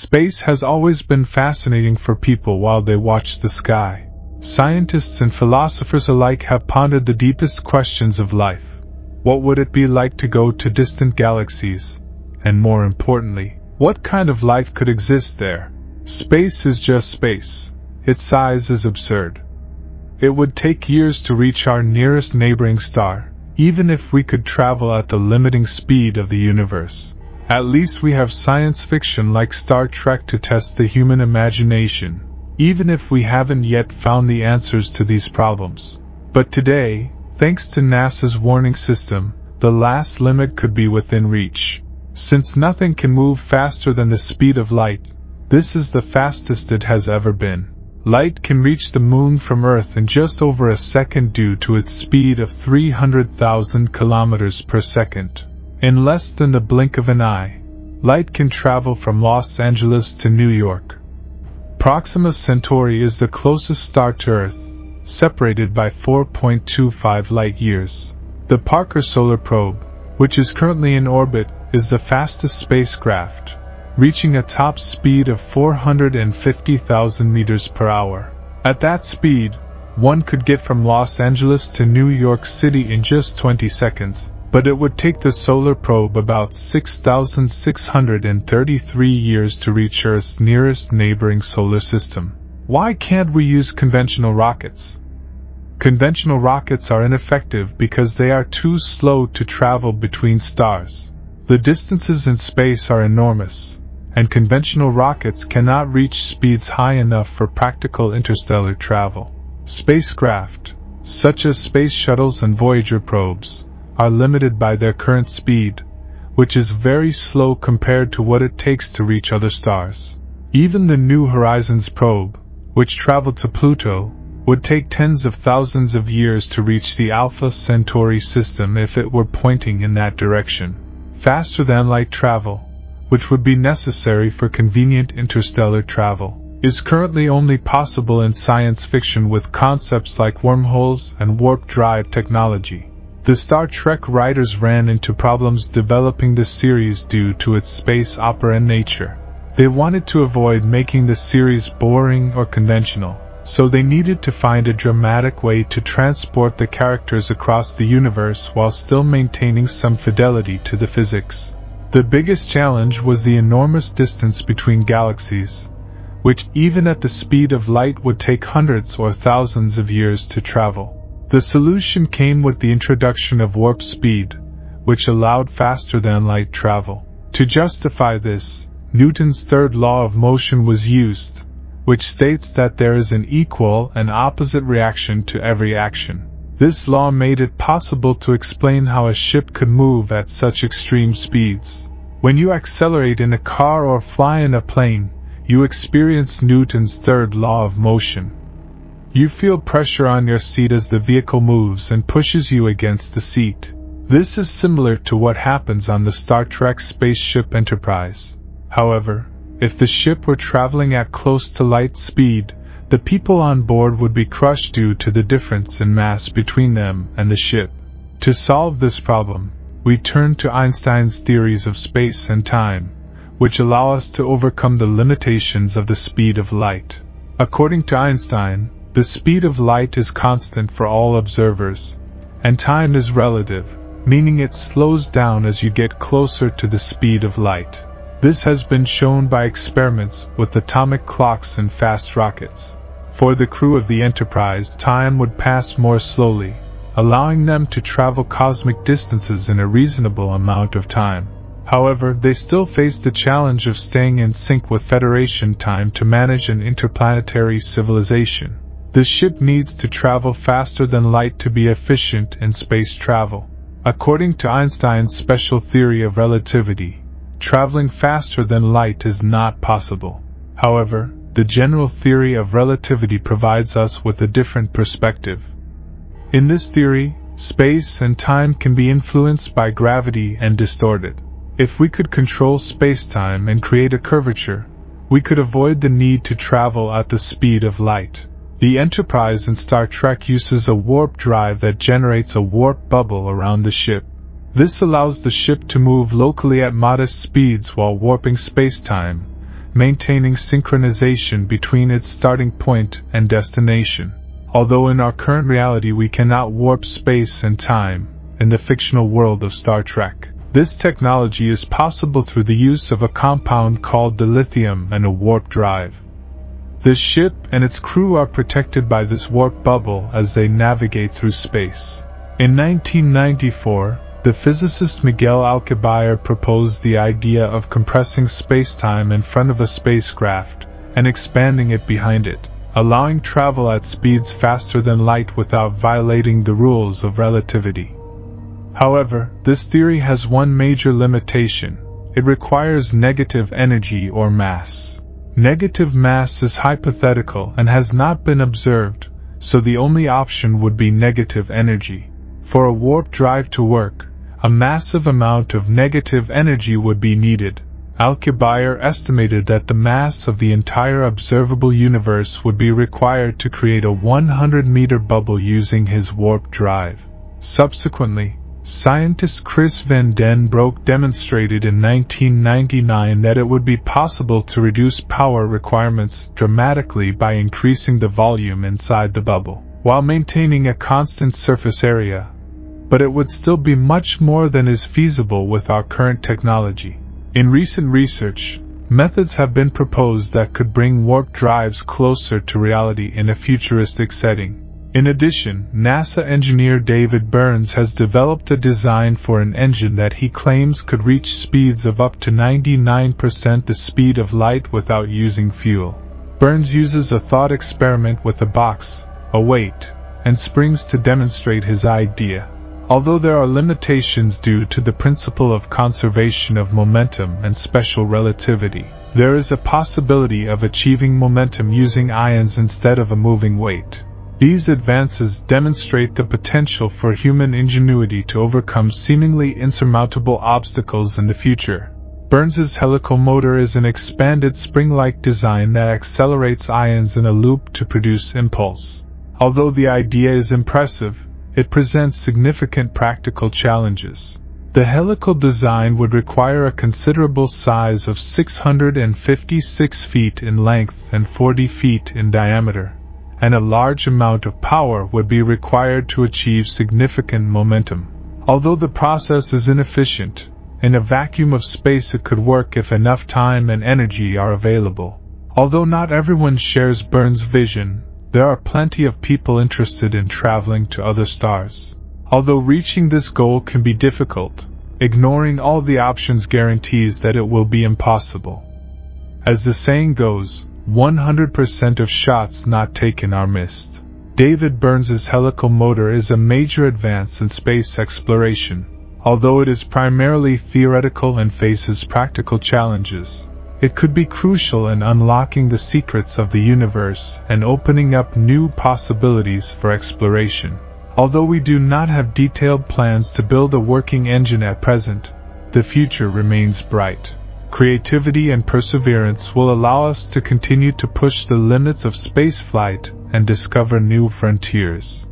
Space has always been fascinating for people while they watch the sky. Scientists and philosophers alike have pondered the deepest questions of life. What would it be like to go to distant galaxies? And more importantly, what kind of life could exist there? Space is just space. Its size is absurd. It would take years to reach our nearest neighboring star, even if we could travel at the limiting speed of the universe. At least we have science fiction like Star Trek to test the human imagination, even if we haven't yet found the answers to these problems. But today, thanks to NASA's warning system, the last limit could be within reach. Since nothing can move faster than the speed of light, this is the fastest it has ever been. Light can reach the moon from Earth in just over a second due to its speed of 300,000 kilometers per second. In less than the blink of an eye, light can travel from Los Angeles to New York. Proxima Centauri is the closest star to Earth, separated by 4.25 light-years. The Parker Solar Probe, which is currently in orbit, is the fastest spacecraft, reaching a top speed of 450,000 meters per hour. At that speed, one could get from Los Angeles to New York City in just 20 seconds, but it would take the solar probe about 6,633 years to reach Earth's nearest neighboring solar system. Why can't we use conventional rockets? Conventional rockets are ineffective because they are too slow to travel between stars. The distances in space are enormous, and conventional rockets cannot reach speeds high enough for practical interstellar travel. Spacecraft, such as space shuttles and Voyager probes, are limited by their current speed, which is very slow compared to what it takes to reach other stars. Even the New Horizons probe, which traveled to Pluto, would take tens of thousands of years to reach the Alpha Centauri system if it were pointing in that direction. Faster-than-light travel, which would be necessary for convenient interstellar travel, is currently only possible in science fiction with concepts like wormholes and warp drive technology. The Star Trek writers ran into problems developing this series due to its space opera nature. They wanted to avoid making the series boring or conventional, so they needed to find a dramatic way to transport the characters across the universe while still maintaining some fidelity to the physics. The biggest challenge was the enormous distance between galaxies, which even at the speed of light would take hundreds or thousands of years to travel. The solution came with the introduction of warp speed, which allowed faster-than-light travel. To justify this, Newton's third law of motion was used, which states that there is an equal and opposite reaction to every action. This law made it possible to explain how a ship could move at such extreme speeds. When you accelerate in a car or fly in a plane, you experience Newton's third law of motion. You feel pressure on your seat as the vehicle moves and pushes you against the seat. This is similar to what happens on the Star Trek spaceship Enterprise. However, if the ship were traveling at close to light speed, the people on board would be crushed due to the difference in mass between them and the ship. To solve this problem, we turn to Einstein's theories of space and time, which allow us to overcome the limitations of the speed of light. According to Einstein, the speed of light is constant for all observers, and time is relative, meaning it slows down as you get closer to the speed of light. This has been shown by experiments with atomic clocks and fast rockets. For the crew of the Enterprise, time would pass more slowly, allowing them to travel cosmic distances in a reasonable amount of time. However, they still faced the challenge of staying in sync with Federation time to manage an interplanetary civilization. The ship needs to travel faster than light to be efficient in space travel. According to Einstein's special theory of relativity, traveling faster than light is not possible. However, the general theory of relativity provides us with a different perspective. In this theory, space and time can be influenced by gravity and distorted. If we could control space-time and create a curvature, we could avoid the need to travel at the speed of light. The Enterprise in Star Trek uses a warp drive that generates a warp bubble around the ship. This allows the ship to move locally at modest speeds while warping space-time, maintaining synchronization between its starting point and destination. Although in our current reality we cannot warp space and time, in the fictional world of Star Trek, this technology is possible through the use of a compound called dilithium and a warp drive. This ship and its crew are protected by this warp bubble as they navigate through space. In 1994, the physicist Miguel Alcubierre proposed the idea of compressing spacetime in front of a spacecraft and expanding it behind it, allowing travel at speeds faster than light without violating the rules of relativity. However, this theory has one major limitation. It requires negative energy or mass. Negative mass is hypothetical and has not been observed, so the only option would be negative energy. For a warp drive to work, a massive amount of negative energy would be needed. Alcubierre estimated that the mass of the entire observable universe would be required to create a 100-meter bubble using his warp drive. Subsequently, scientist Chris Van Den Broek demonstrated in 1999 that it would be possible to reduce power requirements dramatically by increasing the volume inside the bubble, while maintaining a constant surface area, but it would still be much more than is feasible with our current technology. In recent research, methods have been proposed that could bring warp drives closer to reality in a futuristic setting. In addition, NASA engineer David Burns has developed a design for an engine that he claims could reach speeds of up to 99% the speed of light without using fuel. Burns uses a thought experiment with a box, a weight, and springs to demonstrate his idea. Although there are limitations due to the principle of conservation of momentum and special relativity, there is a possibility of achieving momentum using ions instead of a moving weight. These advances demonstrate the potential for human ingenuity to overcome seemingly insurmountable obstacles in the future. Burns's helical motor is an expanded spring-like design that accelerates ions in a loop to produce impulse. Although the idea is impressive, it presents significant practical challenges. The helical design would require a considerable size of 656 feet in length and 40 feet in diameter, and a large amount of power would be required to achieve significant momentum. Although the process is inefficient, in a vacuum of space it could work if enough time and energy are available. Although not everyone shares Burns' vision, there are plenty of people interested in traveling to other stars. Although reaching this goal can be difficult, ignoring all the options guarantees that it will be impossible. As the saying goes, 100% of shots not taken are missed. David Burns's helical motor is a major advance in space exploration. Although it is primarily theoretical and faces practical challenges, it could be crucial in unlocking the secrets of the universe and opening up new possibilities for exploration. Although we do not have detailed plans to build a working engine at present, the future remains bright. Creativity and perseverance will allow us to continue to push the limits of spaceflight and discover new frontiers.